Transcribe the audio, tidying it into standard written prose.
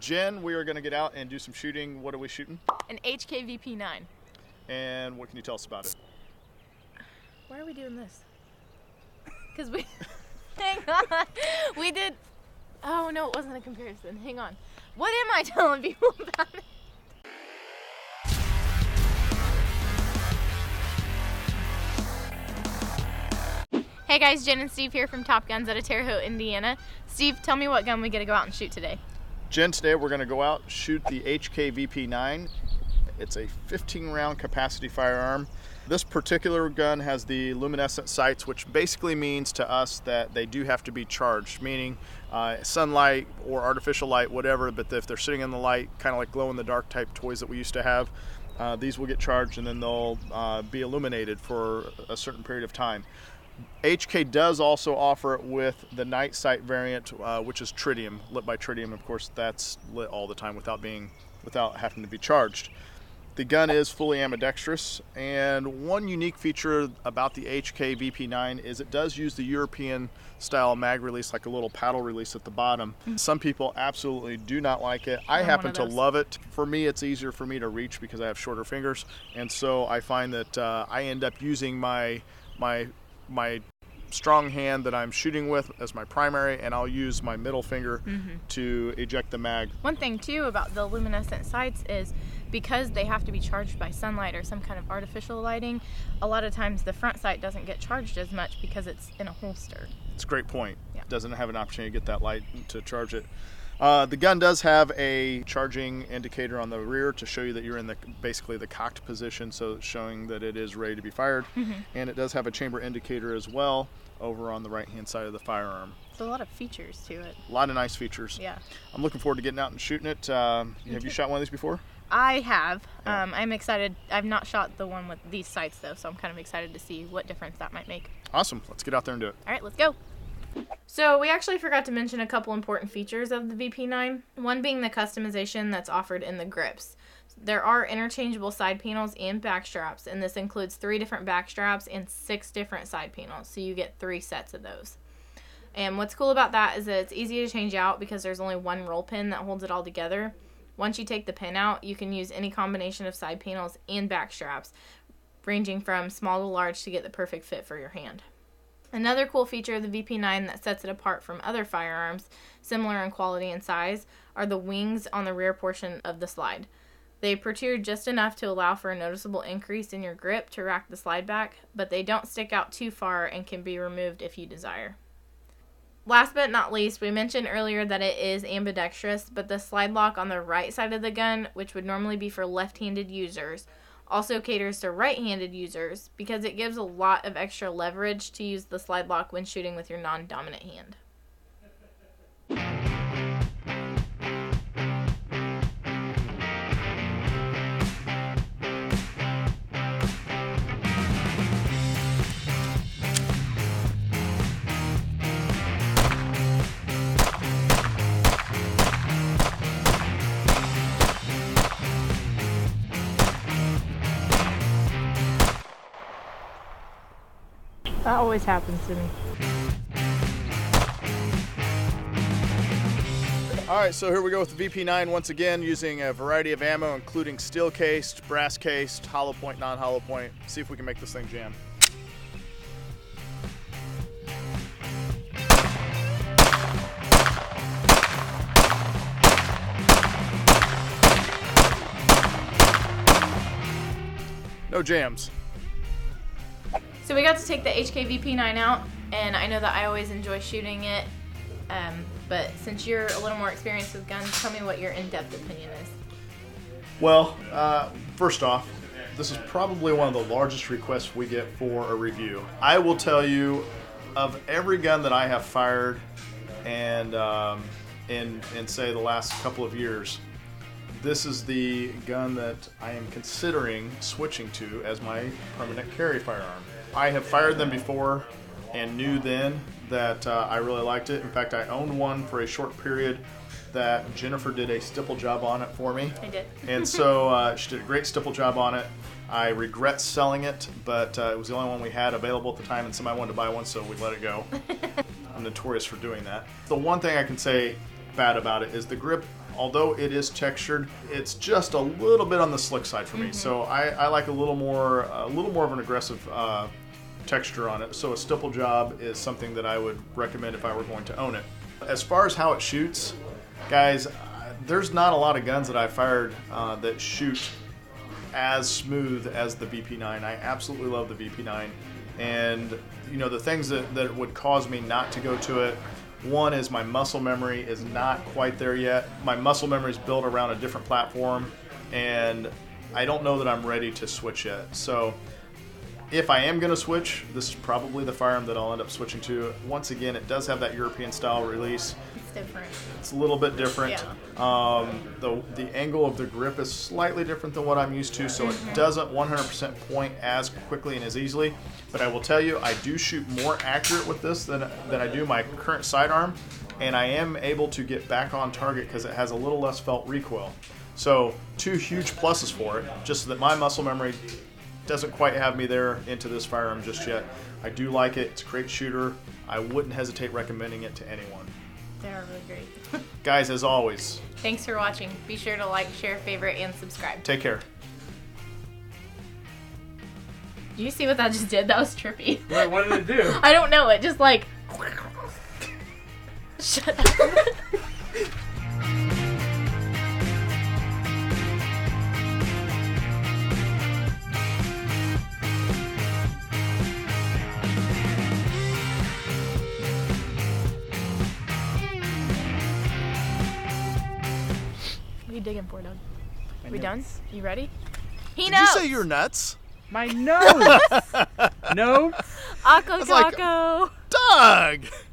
Jen, we are going to get out and do some shooting. What are we shooting? An HKVP-9. And what can you tell us about it? Why are we doing this? Because we... Hang on. We did... Oh, no, it wasn't a comparison. Hang on. What am I telling people about it? Hey guys, Jen and Steve here from Top Guns out of Terre Haute, Indiana. Steve, tell me what gun we get to go out and shoot today. Jen, today we're going to go out and shoot the HKVP-9. It's a 15-round capacity firearm. This particular gun has the luminescent sights, which basically means to us that they do have to be charged, meaning sunlight or artificial light, whatever, but if they're sitting in the light, kind of like glow-in-the-dark type toys that we used to have, these will get charged and then they'll be illuminated for a certain period of time. HK does also offer it with the night sight variant, which is tritium, lit by tritium. Of course, that's lit all the time without having to be charged. The gun is fully ambidextrous, and one unique feature about the HKVP-9 is it does use the European style mag release, like a little paddle release at the bottom. Some people absolutely do not like it. I happen to love it. For me, it's easier for me to reach because I have shorter fingers, and so I find that I end up using my strong hand that I'm shooting with as my primary, and I'll use my middle finger to eject the mag. One thing too about the luminescent sights is because they have to be charged by sunlight or some kind of artificial lighting, a lot of times the front sight doesn't get charged as much because it's in a holster. It's a great point. Yeah. It doesn't have an opportunity to get that light to charge it. The gun does have a charging indicator on the rear to show you that you're in basically the cocked position, so it's showing that it is ready to be fired. And it does have a chamber indicator as well over on the right-hand side of the firearm. There's a lot of features to it. A lot of nice features. Yeah. I'm looking forward to getting out and shooting it. Have you shot one of these before? I have. Yeah. I'm excited. I've not shot the one with these sights, though, so I'm kind of excited to see what difference that might make. Awesome. Let's get out there and do it. All right, let's go. So we actually forgot to mention a couple important features of the VP-9, one being the customization that's offered in the grips. There are interchangeable side panels and back straps, and this includes 3 different back straps and 6 different side panels, so you get 3 sets of those. And what's cool about that is that it's easy to change out because there's only one roll pin that holds it all together. Once you take the pin out, you can use any combination of side panels and back straps, ranging from small to large to get the perfect fit for your hand. Another cool feature of the VP-9 that sets it apart from other firearms, similar in quality and size, are the wings on the rear portion of the slide. They protrude just enough to allow for a noticeable increase in your grip to rack the slide back, but they don't stick out too far and can be removed if you desire. Last but not least, we mentioned earlier that it is ambidextrous, but the slide lock on the right side of the gun, which would normally be for left-handed users, also caters to right-handed users because it gives a lot of extra leverage to use the slide lock when shooting with your non-dominant hand. That always happens to me. All right, so here we go with the VP-9 once again, using a variety of ammo, including steel-cased, brass-cased, hollow point, non-hollow point. See if we can make this thing jam. No jams. So we got to take the HKVP-9 out, and I know that I always enjoy shooting it, but since you're a little more experienced with guns, tell me what your in-depth opinion is. Well, first off, this is probably one of the largest requests we get for a review. I will tell you, of every gun that I have fired and in say the last couple of years, this is the gun that I am considering switching to as my permanent carry firearm. I have fired them before and knew then that I really liked it. In fact, I owned one for a short period that Jennifer did a stipple job on it for me. I did. And so she did a great stipple job on it. I regret selling it, but it was the only one we had available at the time, and somebody wanted to buy one, so we let it go. I'm notorious for doing that. The one thing I can say bad about it is the grip although it is textured, it's just a little bit on the slick side for me. Mm-hmm. So I like a little more of an aggressive texture on it. So a stipple job is something that I would recommend if I were going to own it. As far as how it shoots, guys, there's not a lot of guns that I fired that shoot as smooth as the VP9. I absolutely love the VP9, and you know, the things that would cause me not to go to it, one is my muscle memory is not quite there yet. My muscle memory is built around a different platform, and I don't know that I'm ready to switch yet. So if I am going to switch, this is probably the firearm that I'll end up switching to. Once again, it does have that European style release. It's different. It's a little bit different. Yeah. The angle of the grip is slightly different than what I'm used to, so it doesn't 100% point as quickly and as easily. But I will tell you, I do shoot more accurate with this than I do my current sidearm, and I am able to get back on target because it has a little less felt recoil. So two huge pluses for it, just that my muscle memory doesn't quite have me there into this firearm just yet. I do like it. It's a great shooter. I wouldn't hesitate recommending it to anyone. They are really great. Guys, as always, thanks for watching. Be sure to like, share, favorite, and subscribe. Take care. Did you see what that just did? That was trippy. Wait, what did it do? I don't know. It just like... Shut up. Digging for Doug. We done? You ready? He knows. Did you say you're nuts? My nose. No. Akko Taco. Like, Doug.